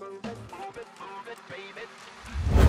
Move it, baby.